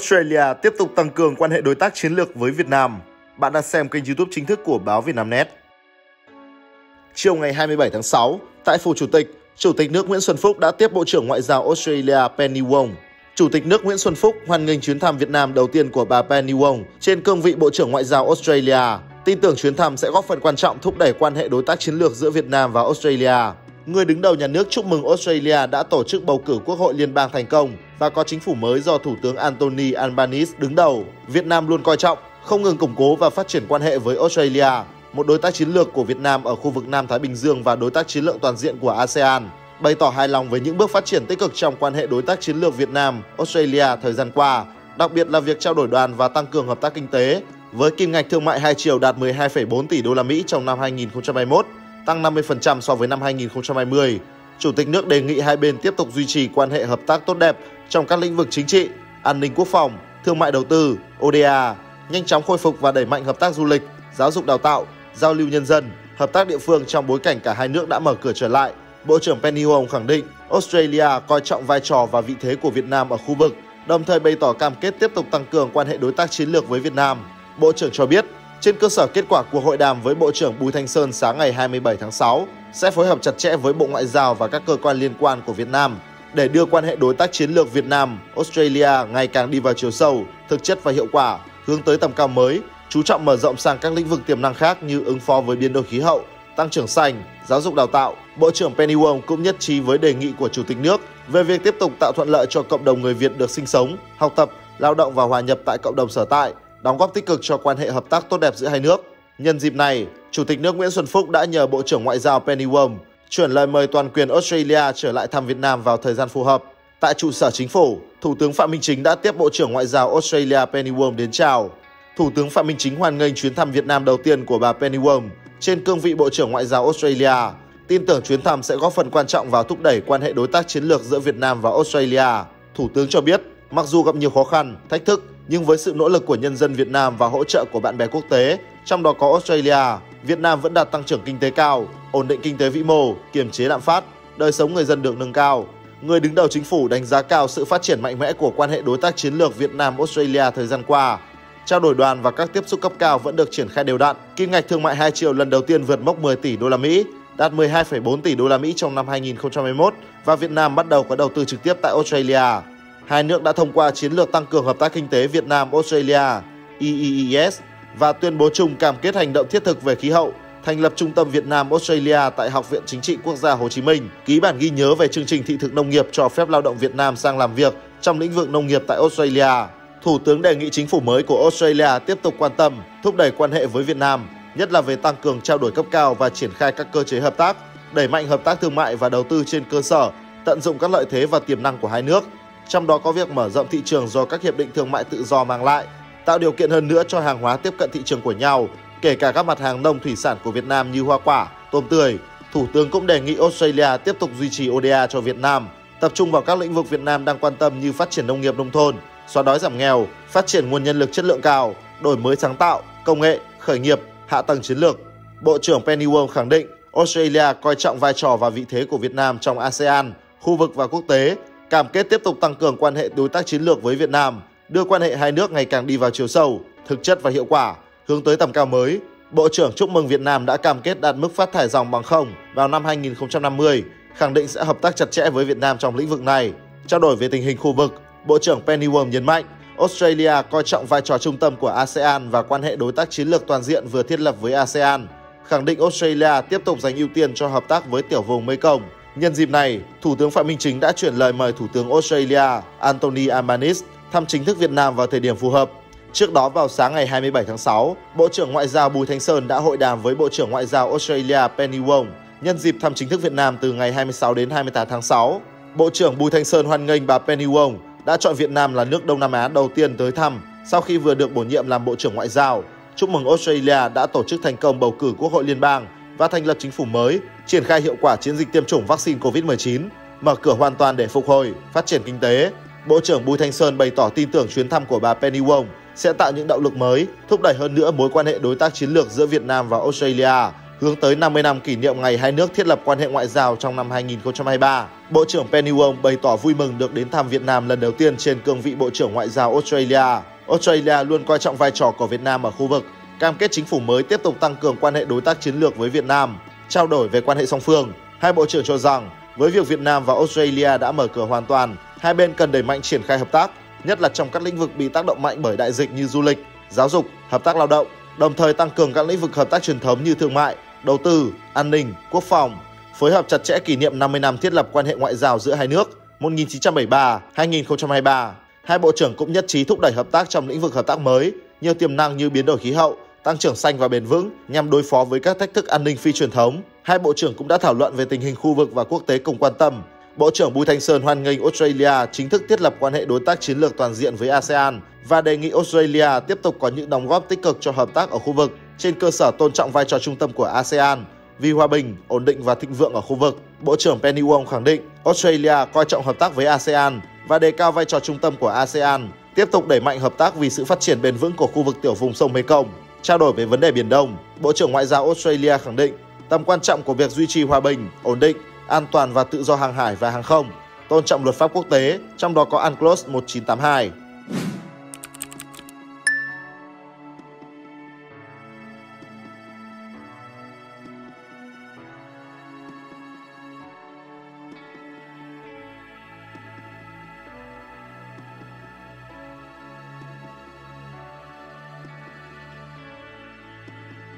Australia tiếp tục tăng cường quan hệ đối tác chiến lược với Việt Nam. Bạn đang xem kênh YouTube chính thức của báo Vietnamnet. Chiều ngày 27 tháng 6, tại Phủ Chủ tịch nước Nguyễn Xuân Phúc đã tiếp Bộ trưởng Ngoại giao Australia Penny Wong. Chủ tịch nước Nguyễn Xuân Phúc hoan nghênh chuyến thăm Việt Nam đầu tiên của bà Penny Wong trên cương vị Bộ trưởng Ngoại giao Australia, tin tưởng chuyến thăm sẽ góp phần quan trọng thúc đẩy quan hệ đối tác chiến lược giữa Việt Nam và Australia. Người đứng đầu nhà nước chúc mừng Australia đã tổ chức bầu cử Quốc hội liên bang thành công và có chính phủ mới do Thủ tướng Anthony Albanese đứng đầu. Việt Nam luôn coi trọng, không ngừng củng cố và phát triển quan hệ với Australia, một đối tác chiến lược của Việt Nam ở khu vực Nam Thái Bình Dương và đối tác chiến lược toàn diện của ASEAN, bày tỏ hài lòng với những bước phát triển tích cực trong quan hệ đối tác chiến lược Việt Nam-Australia thời gian qua, đặc biệt là việc trao đổi đoàn và tăng cường hợp tác kinh tế, với kim ngạch thương mại hai chiều đạt 12,4 tỷ USD trong năm 2021, tăng 50% so với năm 2020. Chủ tịch nước đề nghị hai bên tiếp tục duy trì quan hệ hợp tác tốt đẹp trong các lĩnh vực chính trị, an ninh quốc phòng, thương mại đầu tư, ODA, nhanh chóng khôi phục và đẩy mạnh hợp tác du lịch, giáo dục đào tạo, giao lưu nhân dân, hợp tác địa phương trong bối cảnh cả hai nước đã mở cửa trở lại. Bộ trưởng Penny Wong khẳng định Australia coi trọng vai trò và vị thế của Việt Nam ở khu vực, đồng thời bày tỏ cam kết tiếp tục tăng cường quan hệ đối tác chiến lược với Việt Nam. Bộ trưởng cho biết, trên cơ sở kết quả cuộc hội đàm với Bộ trưởng Bùi Thanh Sơn sáng ngày 27 tháng 6, sẽ phối hợp chặt chẽ với Bộ Ngoại giao và các cơ quan liên quan của Việt Nam để đưa quan hệ đối tác chiến lược Việt Nam-Australia ngày càng đi vào chiều sâu, thực chất và hiệu quả, hướng tới tầm cao mới, chú trọng mở rộng sang các lĩnh vực tiềm năng khác như ứng phó với biến đổi khí hậu, tăng trưởng xanh, giáo dục đào tạo. Bộ trưởng Penny Wong cũng nhất trí với đề nghị của Chủ tịch nước về việc tiếp tục tạo thuận lợi cho cộng đồng người Việt được sinh sống, học tập, lao động và hòa nhập tại cộng đồng sở tại, đóng góp tích cực cho quan hệ hợp tác tốt đẹp giữa hai nước. Nhân dịp này, Chủ tịch nước Nguyễn Xuân Phúc đã nhờ Bộ trưởng Ngoại giao Penny Wong chuyển lời mời toàn quyền Australia trở lại thăm Việt Nam vào thời gian phù hợp. Tại trụ sở chính phủ, Thủ tướng Phạm Minh Chính đã tiếp Bộ trưởng Ngoại giao Australia Penny Wong đến chào. Thủ tướng Phạm Minh Chính hoan nghênh chuyến thăm Việt Nam đầu tiên của bà Penny Wong trên cương vị Bộ trưởng Ngoại giao Australia, tin tưởng chuyến thăm sẽ góp phần quan trọng vào thúc đẩy quan hệ đối tác chiến lược giữa Việt Nam và Australia. Thủ tướng cho biết, mặc dù gặp nhiều khó khăn, thách thức, nhưng với sự nỗ lực của nhân dân Việt Nam và hỗ trợ của bạn bè quốc tế, trong đó có Australia, Việt Nam vẫn đạt tăng trưởng kinh tế cao, ổn định kinh tế vĩ mô, kiềm chế lạm phát, đời sống người dân được nâng cao. Người đứng đầu chính phủ đánh giá cao sự phát triển mạnh mẽ của quan hệ đối tác chiến lược Việt Nam-Australia thời gian qua. Trao đổi đoàn và các tiếp xúc cấp cao vẫn được triển khai đều đặn. Kim ngạch thương mại hai chiều lần đầu tiên vượt mốc 10 tỷ USD, đạt 12,4 tỷ USD trong năm 2021 và Việt Nam bắt đầu có đầu tư trực tiếp tại Australia. Hai nước đã thông qua chiến lược tăng cường hợp tác kinh tế Việt Nam-Australia (EEES) và tuyên bố chung cam kết hành động thiết thực về khí hậu, thành lập Trung tâm Việt Nam-Australia tại Học viện Chính trị Quốc gia Hồ Chí Minh, ký bản ghi nhớ về chương trình thị thực nông nghiệp cho phép lao động Việt Nam sang làm việc trong lĩnh vực nông nghiệp tại Australia. Thủ tướng đề nghị chính phủ mới của Australia tiếp tục quan tâm, thúc đẩy quan hệ với Việt Nam, nhất là về tăng cường trao đổi cấp cao và triển khai các cơ chế hợp tác, đẩy mạnh hợp tác thương mại và đầu tư trên cơ sở, tận dụng các lợi thế và tiềm năng của hai nước, trong đó có việc mở rộng thị trường do các hiệp định thương mại tự do mang lại, tạo điều kiện hơn nữa cho hàng hóa tiếp cận thị trường của nhau, kể cả các mặt hàng nông thủy sản của Việt Nam như hoa quả, tôm tươi. Thủ tướng cũng đề nghị Australia tiếp tục duy trì ODA cho Việt Nam, tập trung vào các lĩnh vực Việt Nam đang quan tâm như phát triển nông nghiệp nông thôn, xóa đói giảm nghèo, phát triển nguồn nhân lực chất lượng cao, đổi mới sáng tạo, công nghệ, khởi nghiệp, hạ tầng chiến lược. Bộ trưởng Penny Wong khẳng định Australia coi trọng vai trò và vị thế của Việt Nam trong ASEAN, khu vực và quốc tế, cam kết tiếp tục tăng cường quan hệ đối tác chiến lược với Việt Nam, đưa quan hệ hai nước ngày càng đi vào chiều sâu, thực chất và hiệu quả, hướng tới tầm cao mới. Bộ trưởng chúc mừng Việt Nam đã cam kết đạt mức phát thải ròng bằng không vào năm 2050, khẳng định sẽ hợp tác chặt chẽ với Việt Nam trong lĩnh vực này. Trao đổi về tình hình khu vực, Bộ trưởng Penny Wong nhấn mạnh Australia coi trọng vai trò trung tâm của ASEAN và quan hệ đối tác chiến lược toàn diện vừa thiết lập với ASEAN, khẳng định Australia tiếp tục dành ưu tiên cho hợp tác với tiểu vùng Mekong. Nhân dịp này, Thủ tướng Phạm Minh Chính đã chuyển lời mời Thủ tướng Australia Anthony Albanese thăm chính thức Việt Nam vào thời điểm phù hợp. Trước đó vào sáng ngày 27 tháng 6, Bộ trưởng Ngoại giao Bùi Thanh Sơn đã hội đàm với Bộ trưởng Ngoại giao Australia Penny Wong nhân dịp thăm chính thức Việt Nam từ ngày 26 đến 28 tháng 6. Bộ trưởng Bùi Thanh Sơn hoan nghênh bà Penny Wong đã chọn Việt Nam là nước Đông Nam Á đầu tiên tới thăm sau khi vừa được bổ nhiệm làm Bộ trưởng Ngoại giao. Chúc mừng Australia đã tổ chức thành công bầu cử Quốc hội Liên bang và thành lập chính phủ mới, triển khai hiệu quả chiến dịch tiêm chủng vaccine COVID-19, mở cửa hoàn toàn để phục hồi, phát triển kinh tế. Bộ trưởng Bùi Thanh Sơn bày tỏ tin tưởng chuyến thăm của bà Penny Wong sẽ tạo những động lực mới, thúc đẩy hơn nữa mối quan hệ đối tác chiến lược giữa Việt Nam và Australia, hướng tới 50 năm kỷ niệm ngày hai nước thiết lập quan hệ ngoại giao trong năm 2023. Bộ trưởng Penny Wong bày tỏ vui mừng được đến thăm Việt Nam lần đầu tiên trên cương vị Bộ trưởng Ngoại giao Australia. Australia luôn coi trọng vai trò của Việt Nam ở khu vực, cam kết chính phủ mới tiếp tục tăng cường quan hệ đối tác chiến lược với Việt Nam. Trao đổi về quan hệ song phương, hai bộ trưởng cho rằng với việc Việt Nam và Australia đã mở cửa hoàn toàn, hai bên cần đẩy mạnh triển khai hợp tác, nhất là trong các lĩnh vực bị tác động mạnh bởi đại dịch như du lịch, giáo dục, hợp tác lao động, đồng thời tăng cường các lĩnh vực hợp tác truyền thống như thương mại, đầu tư, an ninh, quốc phòng, phối hợp chặt chẽ kỷ niệm 50 năm thiết lập quan hệ ngoại giao giữa hai nước 1973-2023. Hai bộ trưởng cũng nhất trí thúc đẩy hợp tác trong lĩnh vực hợp tác mới, nhiều tiềm năng như biến đổi khí hậu, tăng trưởng xanh và bền vững nhằm đối phó với các thách thức an ninh phi truyền thống. Hai bộ trưởng cũng đã thảo luận về tình hình khu vực và quốc tế cùng quan tâm. Bộ trưởng Bùi Thanh Sơn hoan nghênh Australia chính thức thiết lập quan hệ đối tác chiến lược toàn diện với ASEAN và đề nghị Australia tiếp tục có những đóng góp tích cực cho hợp tác ở khu vực trên cơ sở tôn trọng vai trò trung tâm của ASEAN vì hòa bình, ổn định và thịnh vượng ở khu vực. Bộ trưởng Penny Wong khẳng định Australia coi trọng hợp tác với ASEAN và đề cao vai trò trung tâm của ASEAN, tiếp tục đẩy mạnh hợp tác vì sự phát triển bền vững của khu vực tiểu vùng sông Mekong. Trao đổi về vấn đề Biển Đông, Bộ trưởng Ngoại giao Australia khẳng định tầm quan trọng của việc duy trì hòa bình, ổn định, an toàn và tự do hàng hải và hàng không, tôn trọng luật pháp quốc tế, trong đó có UNCLOS 1982.